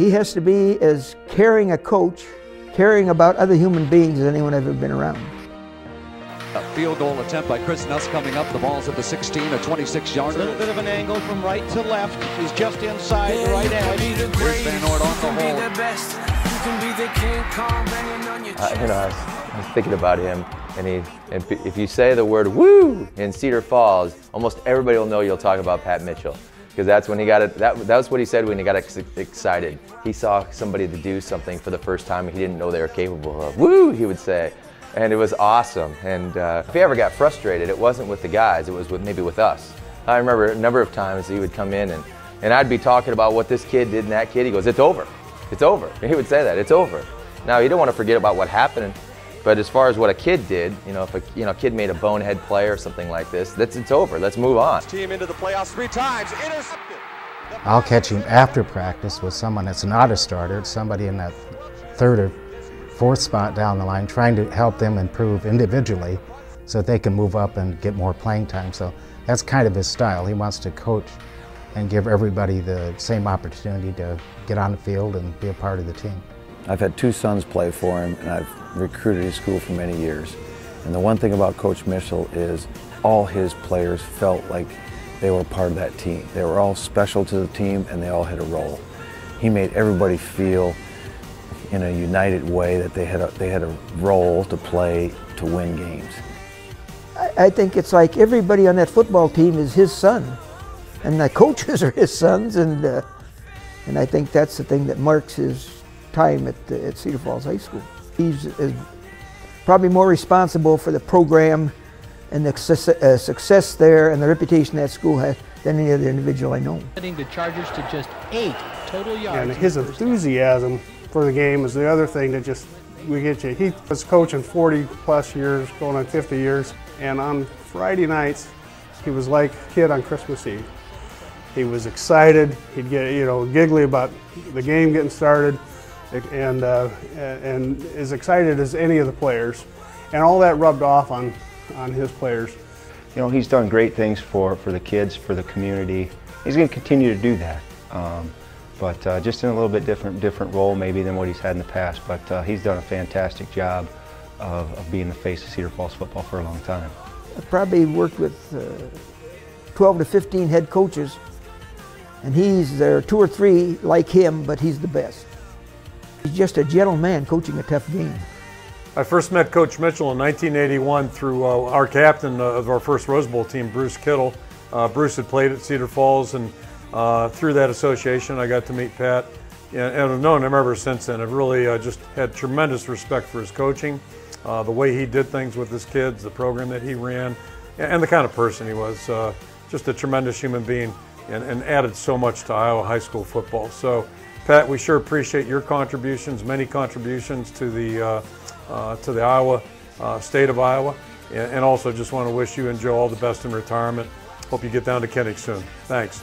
He has to be as caring a coach, caring about other human beings as anyone I've ever been around. A field goal attempt by Chris Nuss coming up. The ball's at the 16, a 26-yarder. A little bit of an angle from right to left. He's just inside the right edge. Chris Van Ort on the hole. I was thinking about him, and if you say the word "woo" in Cedar Falls, almost everybody will know you'll talk about Pat Mitchell, because that's when he got it. That's what he said when he got excited. He saw somebody to do something for the first time he didn't know they were capable of. "Woo," he would say. And it was awesome. And if he ever got frustrated, it wasn't with the guys, it was with maybe with us. I remember a number of times he would come in and I'd be talking about what this kid did and that kid. He goes, "It's over. It's over." And he would say that, "It's over." Now, you don't want to forget about what happened, but as far as what a kid did, you know, if a kid made a bonehead play or something like this, that's it's over. Let's move on. Team into the playoffs 3 times, intercepted. I'll catch him after practice with someone that's not a starter, somebody in that third or fourth spot down the line, trying to help them improve individually so that they can move up and get more playing time. So that's kind of his style. He wants to coach and give everybody the same opportunity to get on the field and be a part of the team. I've had 2 sons play for him, and I've recruited his school for many years. And the one thing about Coach Mitchell is all his players felt like they were part of that team. They were all special to the team, and they all had a role. He made everybody feel in a united way that they had a role to play to win games. I think it's like everybody on that football team is his son, and the coaches are his sons, and I think that's the thing that marks his time at Cedar Falls High School. He's probably more responsible for the program and the success there and the reputation that school has than any other individual I know. Getting the Chargers to just 8 total yards. And his enthusiasm for the game is the other thing that just, we get you. He was coaching 40 plus years, going on 50 years, and on Friday nights, he was like a kid on Christmas Eve. He was excited, he'd get, you know, giggly about the game getting started, and as excited as any of the players. And all that rubbed off on his players. You know, he's done great things for the kids, for the community. He's gonna continue to do that. But just in a little bit different role maybe than what he's had in the past. But he's done a fantastic job of being the face of Cedar Falls football for a long time. I probably worked with 12 to 15 head coaches, and there are 2 or 3 like him, but he's the best. He's just a gentleman coaching a tough game. I first met Coach Mitchell in 1981 through our captain of our first Rose Bowl team, Bruce Kittle. Bruce had played at Cedar Falls, and through that association, I got to meet Pat, and I've known him ever since then. I've really just had tremendous respect for his coaching, the way he did things with his kids, the program that he ran, and the kind of person he was. Just a tremendous human being, and added so much to Iowa high school football. So, Pat, we sure appreciate your contributions, many contributions to the Iowa, state of Iowa, and also just want to wish you and Joe all the best in retirement. Hope you get down to Kinnick soon. Thanks.